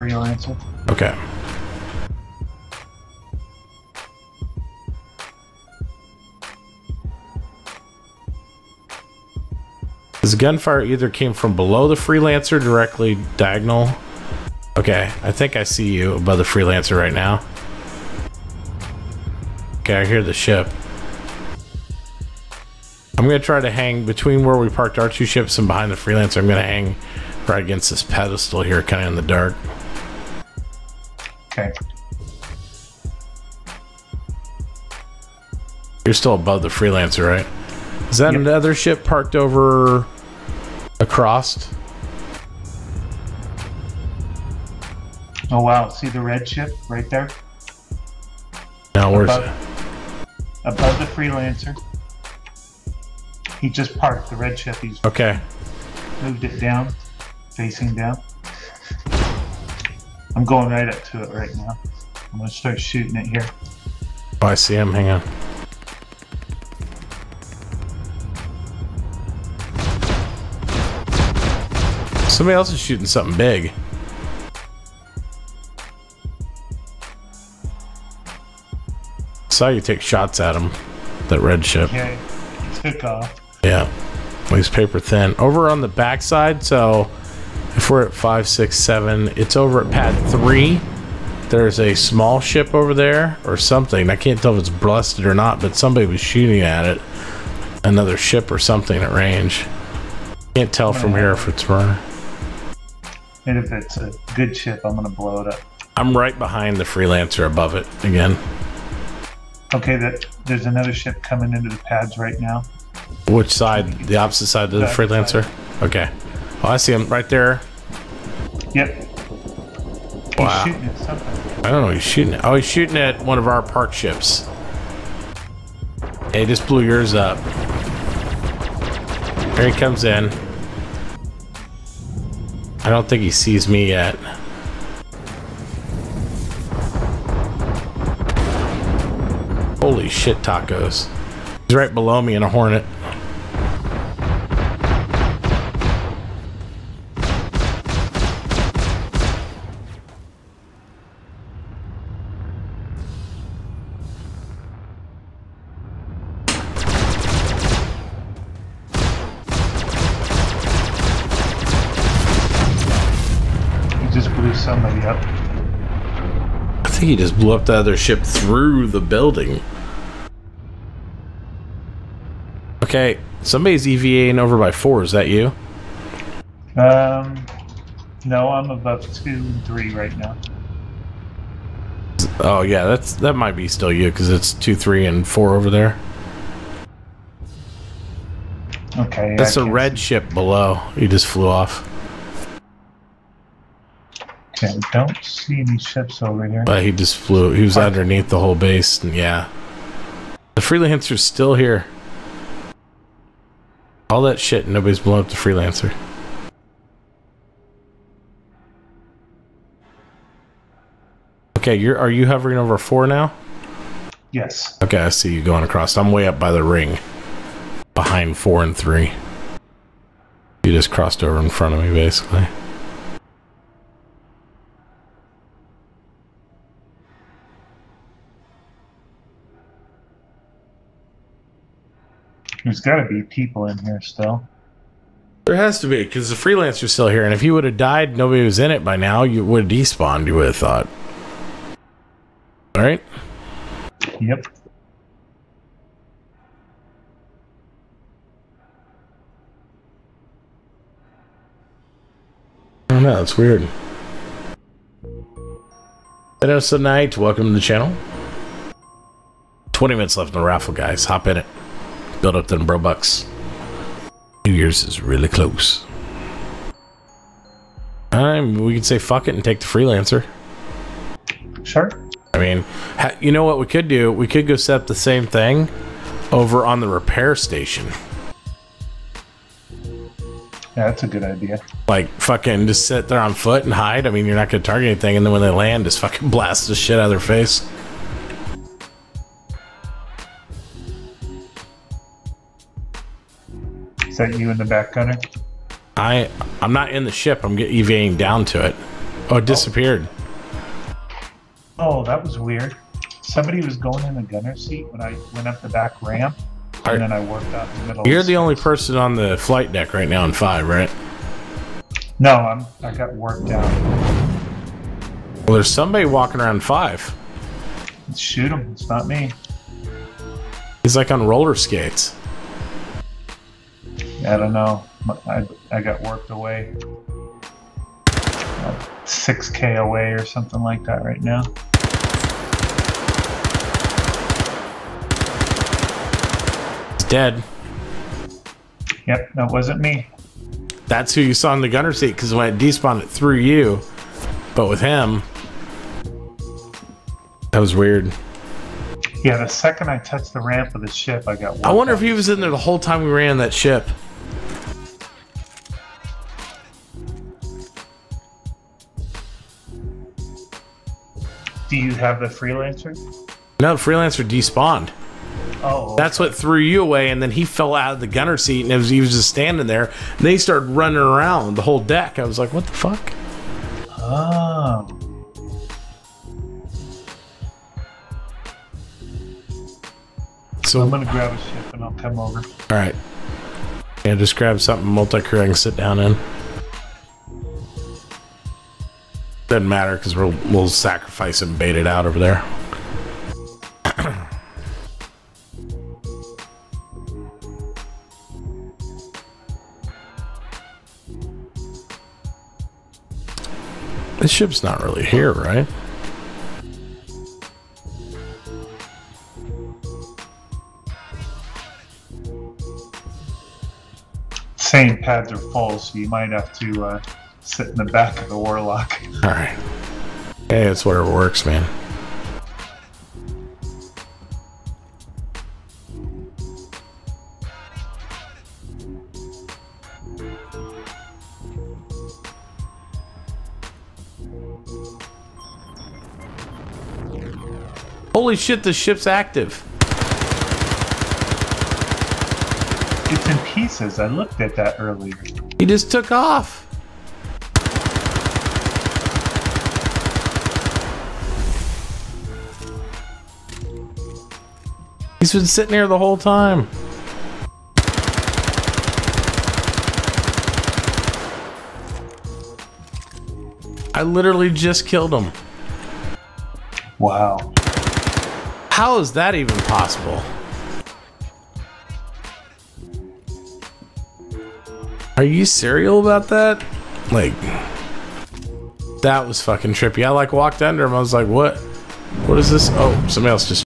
Freelancer. Okay. This gunfire either came from below the Freelancer, directly diagonal. Okay, I think I see you above the Freelancer right now. Okay, I hear the ship. I'm going to try to hang between where we parked our two ships and behind the Freelancer. I'm going to hang right against this pedestal here, kind of in the dark. Okay. You're still above the Freelancer, right? Is that another ship parked over across? Oh wow, see the red ship right there? Now where's it? Above the Freelancer. He just parked the red ship. He's okay. Moved it down, facing down. I'm going right up to it right now. I'm gonna start shooting it here. Oh, I see him, hang on. Somebody else is shooting something big. Saw you take shots at him, that red ship. Okay, took off. Yeah, he's paper thin. Over on the backside, so if we're at 5, 6, 7, it's over at pad 3. There's a small ship over there or something. I can't tell if it's busted or not, but somebody was shooting at it. Another ship or something at range. Can't tell from here if it's running. And if it's a good ship, I'm gonna blow it up. I'm right behind the Freelancer above it again. Okay, there's another ship coming into the pads right now. Which side? The opposite side of the Freelancer? Side. Okay. Oh, I see him right there. Yep. Wow. He's shooting at something. I don't know what he's shooting at. Oh, he's shooting at one of our park ships. Hey, just blew yours up. Here he comes in. I don't think he sees me yet. Holy shit, tacos. He's right below me in a Hornet. He just blew somebody up. I think he just blew up the other ship through the building. Okay, somebody's EVAing over by 4. Is that you? No, I'm above 2 and 3 right now. Oh yeah, that might be still you because it's 2, 3, and 4 over there. Okay. That's a red ship below. He just flew off. Okay, I don't see any ships over here. But he just flew. He was underneath the whole base, and yeah, the Freelancer's still here. All that shit, and nobody's blown up the Freelancer. Okay, are you hovering over 4 now? Yes. Okay, I see you going across. I'm way up by the ring, behind 4 and 3. You just crossed over in front of me, basically. There's got to be people in here still. There has to be, because the Freelancer's still here, and if you would have died, nobody was in it by now, you would have despawned, you would have thought. Alright? Yep. I don't know, that's weird. Edison Knight, welcome to the channel. 20 minutes left in the raffle, guys. Hop in it. Build up them bro bucks. New Year's is really close. We can say fuck it and take the Freelancer. Sure. I mean, you know what we could do? We could go set up the same thing over on the repair station. Yeah, that's a good idea. Like fucking just sit there on foot and hide. I mean, you're not gonna target anything, and then when they land, just fucking blast the shit out of their face. Is that you in the back, Gunner? I'm not in the ship. I'm EVAing down to it. Oh, it disappeared. Oh, that was weird. Somebody was going in the gunner seat when I went up the back ramp, and then I worked out the middle. You're the only person on the flight deck right now in 5, right? No, I got worked out. Well, there's somebody walking around 5. Let's shoot him. It's not me. He's like on roller skates. I don't know. I got worked away. 6K away or something like that right now. It's dead. Yep, that wasn't me. That's who you saw in the gunner seat, because when it despawned, it threw you. But with him, that was weird. Yeah, the second I touched the ramp of the ship, I got. I wonder if he was in there the whole time we ran that ship. Do you have the Freelancer? No, the Freelancer despawned. Oh. That's what threw you away, and then he fell out of the gunner seat, and he was just standing there. And they started running around the whole deck. I was like, what the fuck? Oh. So I'm going to grab a ship, and I'll come over. All right. Yeah, just grab something multi-crew I can sit down in. Doesn't matter because we'll sacrifice and bait it out over there. This ship's not really here, right? Same pads are full, so you might have to sit in the back of the warlock. All right. Hey, it's whatever works, man. Holy shit, this ship's active. It's in pieces. I looked at that earlier. He just took off. He's been sitting here the whole time. I literally just killed him. Wow. How is that even possible? Are you serial about that? Like, that was fucking trippy. I like walked under him. I was like, what? What is this? Oh, somebody else just